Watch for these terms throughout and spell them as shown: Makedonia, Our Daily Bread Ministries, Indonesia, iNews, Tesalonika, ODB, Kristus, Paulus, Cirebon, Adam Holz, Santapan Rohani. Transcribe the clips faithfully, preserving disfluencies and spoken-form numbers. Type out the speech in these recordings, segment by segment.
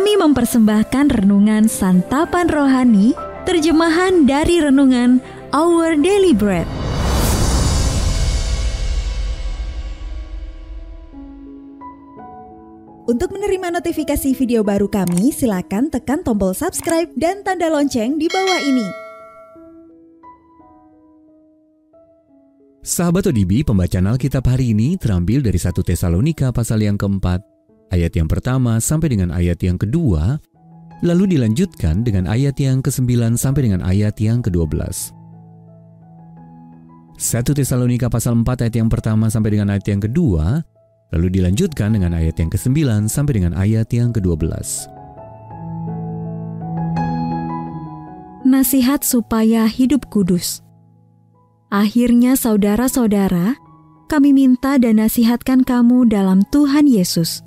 Kami mempersembahkan renungan Santapan Rohani, terjemahan dari renungan Our Daily Bread. Untuk menerima notifikasi video baru kami, silakan tekan tombol subscribe dan tanda lonceng di bawah ini. Sahabat O D B, pembacaan Alkitab hari ini terambil dari satu Tesalonika pasal yang keempat, ayat yang pertama sampai dengan ayat yang kedua, lalu dilanjutkan dengan ayat yang kesembilan sampai dengan ayat yang kedua belas. satu Tesalonika pasal empat ayat yang pertama sampai dengan ayat yang kedua, lalu dilanjutkan dengan ayat yang kesembilan sampai dengan ayat yang kedua belas. Nasihat supaya hidup kudus. Akhirnya saudara-saudara, kami minta dan nasihatkan kamu dalam Tuhan Yesus.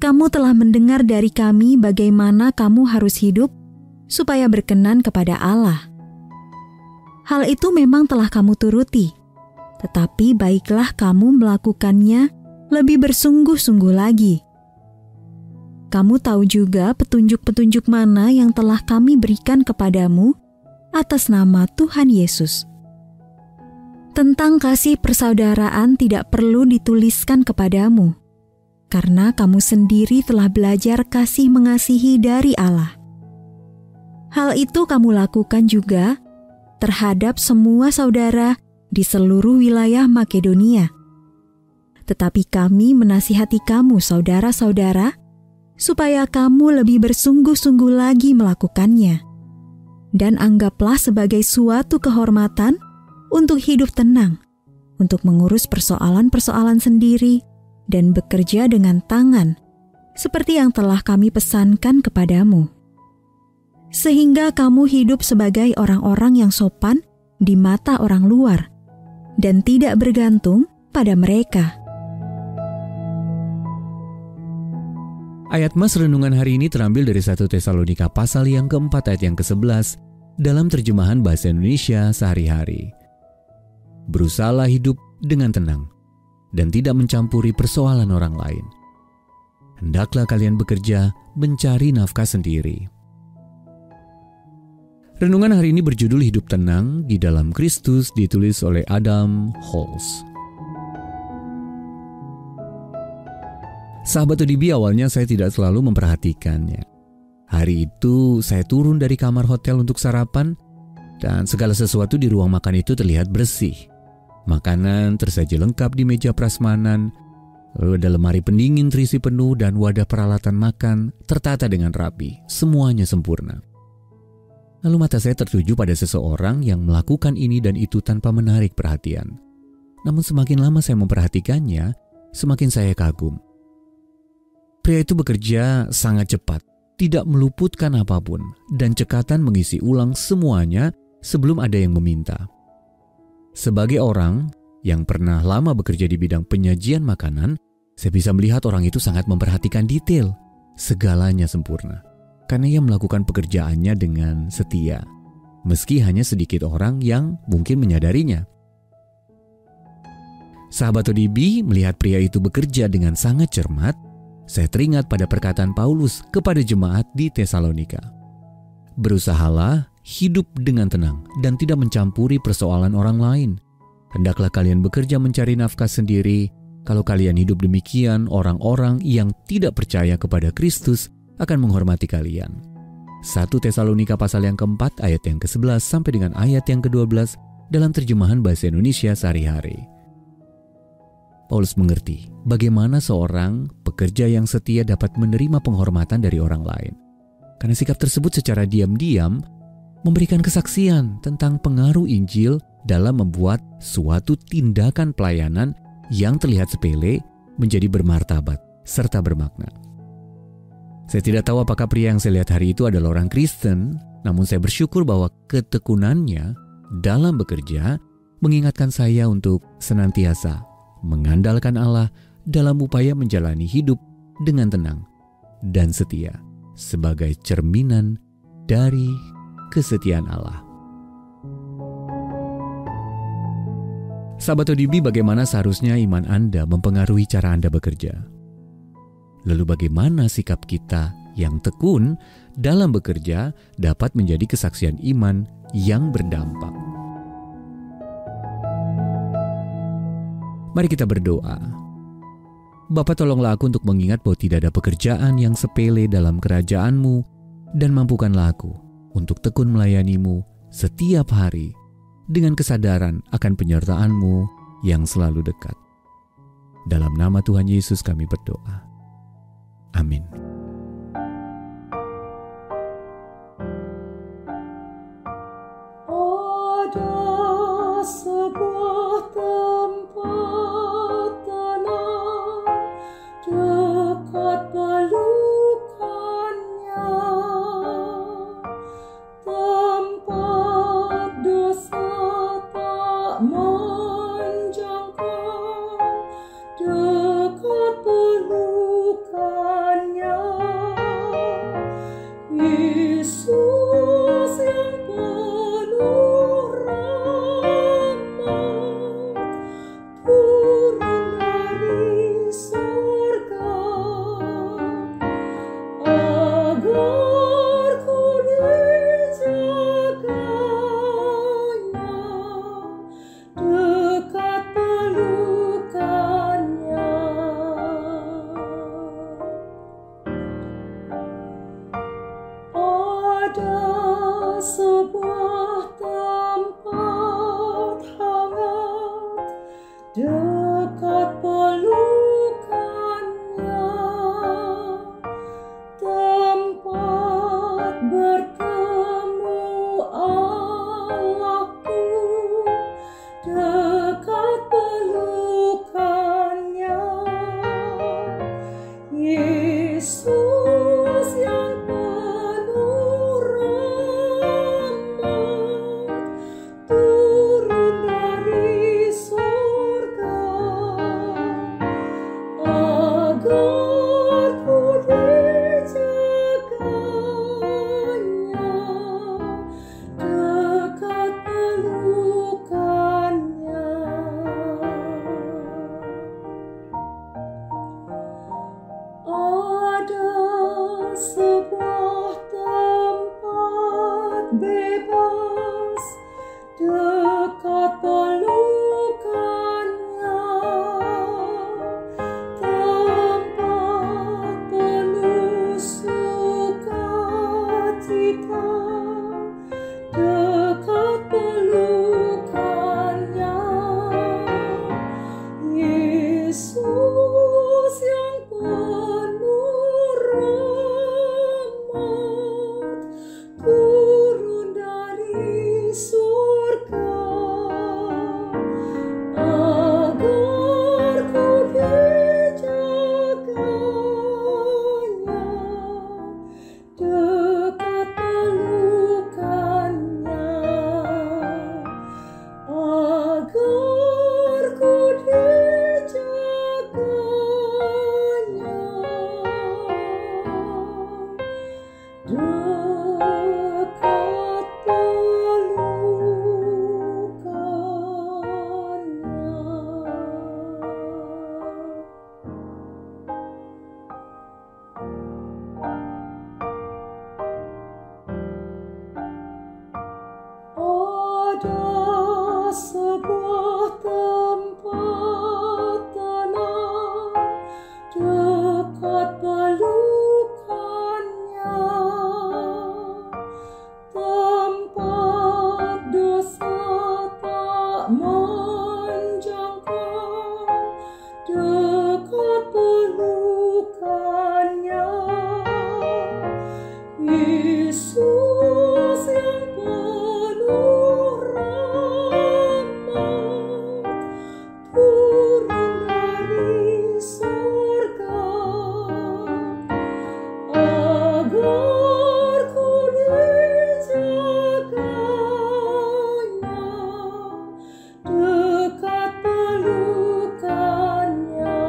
Kamu telah mendengar dari kami bagaimana kamu harus hidup supaya berkenan kepada Allah. Hal itu memang telah kamu turuti, tetapi baiklah kamu melakukannya lebih bersungguh-sungguh lagi. Kamu tahu juga petunjuk-petunjuk mana yang telah kami berikan kepadamu atas nama Tuhan Yesus. Tentang kasih persaudaraan tidak perlu dituliskan kepadamu, karena kamu sendiri telah belajar kasih mengasihi dari Allah. Hal itu kamu lakukan juga terhadap semua saudara di seluruh wilayah Makedonia. Tetapi kami menasihati kamu, saudara-saudara, supaya kamu lebih bersungguh-sungguh lagi melakukannya. Dan anggaplah sebagai suatu kehormatan untuk hidup tenang, untuk mengurus persoalan-persoalan sendiri, dan bekerja dengan tangan, seperti yang telah kami pesankan kepadamu. Sehingga kamu hidup sebagai orang-orang yang sopan di mata orang luar, dan tidak bergantung pada mereka. Ayat mas renungan hari ini terambil dari satu Tesalonika pasal yang keempat ayat yang kesebelas, dalam terjemahan bahasa Indonesia sehari-hari. Berusahalah hidup dengan tenang dan tidak mencampuri persoalan orang lain. Hendaklah kalian bekerja mencari nafkah sendiri. Renungan hari ini berjudul Hidup Tenang di Dalam Kristus, ditulis oleh Adam Holz. Sahabat O D B, awalnya saya tidak selalu memperhatikannya. Hari itu saya turun dari kamar hotel untuk sarapan, dan segala sesuatu di ruang makan itu terlihat bersih. Makanan tersaji lengkap di meja prasmanan, lalu ada lemari pendingin terisi penuh dan wadah peralatan makan tertata dengan rapi, semuanya sempurna. Lalu mata saya tertuju pada seseorang yang melakukan ini dan itu tanpa menarik perhatian. Namun semakin lama saya memperhatikannya, semakin saya kagum. Pria itu bekerja sangat cepat, tidak meluputkan apapun, dan cekatan mengisi ulang semuanya sebelum ada yang meminta. Sebagai orang yang pernah lama bekerja di bidang penyajian makanan, saya bisa melihat orang itu sangat memperhatikan detail. Segalanya sempurna, karena ia melakukan pekerjaannya dengan setia, meski hanya sedikit orang yang mungkin menyadarinya. Sahabat O D B, melihat pria itu bekerja dengan sangat cermat, saya teringat pada perkataan Paulus kepada jemaat di Tesalonika. Berusahalah hidup dengan tenang dan tidak mencampuri persoalan orang lain. Hendaklah kalian bekerja mencari nafkah sendiri. Kalau kalian hidup demikian, orang-orang yang tidak percaya kepada Kristus akan menghormati kalian. satu Tesalonika pasal yang keempat ayat yang kesebelas sampai dengan ayat yang kedua belas, dalam terjemahan bahasa Indonesia sehari-hari. Paulus mengerti bagaimana seorang pekerja yang setia dapat menerima penghormatan dari orang lain, karena sikap tersebut secara diam-diam memberikan kesaksian tentang pengaruh Injil dalam membuat suatu tindakan pelayanan yang terlihat sepele menjadi bermartabat serta bermakna. Saya tidak tahu apakah pria yang saya lihat hari itu adalah orang Kristen, namun saya bersyukur bahwa ketekunannya dalam bekerja mengingatkan saya untuk senantiasa mengandalkan Allah dalam upaya menjalani hidup dengan tenang dan setia sebagai cerminan dari kesetiaan Allah. Sahabat O D B, bagaimana seharusnya iman Anda mempengaruhi cara Anda bekerja? Lalu bagaimana sikap kita yang tekun dalam bekerja dapat menjadi kesaksian iman yang berdampak. Mari kita berdoa. Bapa, tolonglah aku untuk mengingat bahwa tidak ada pekerjaan yang sepele dalam kerajaan-Mu, dan mampukanlah aku untuk tekun melayani-Mu setiap hari dengan kesadaran akan penyertaan-Mu yang selalu dekat. Dalam nama Tuhan Yesus kami berdoa. Amin. Ada sebuah tempat tenang dekat pelukannya, tempat dosa tak menjangkau. Dekat pelukannya,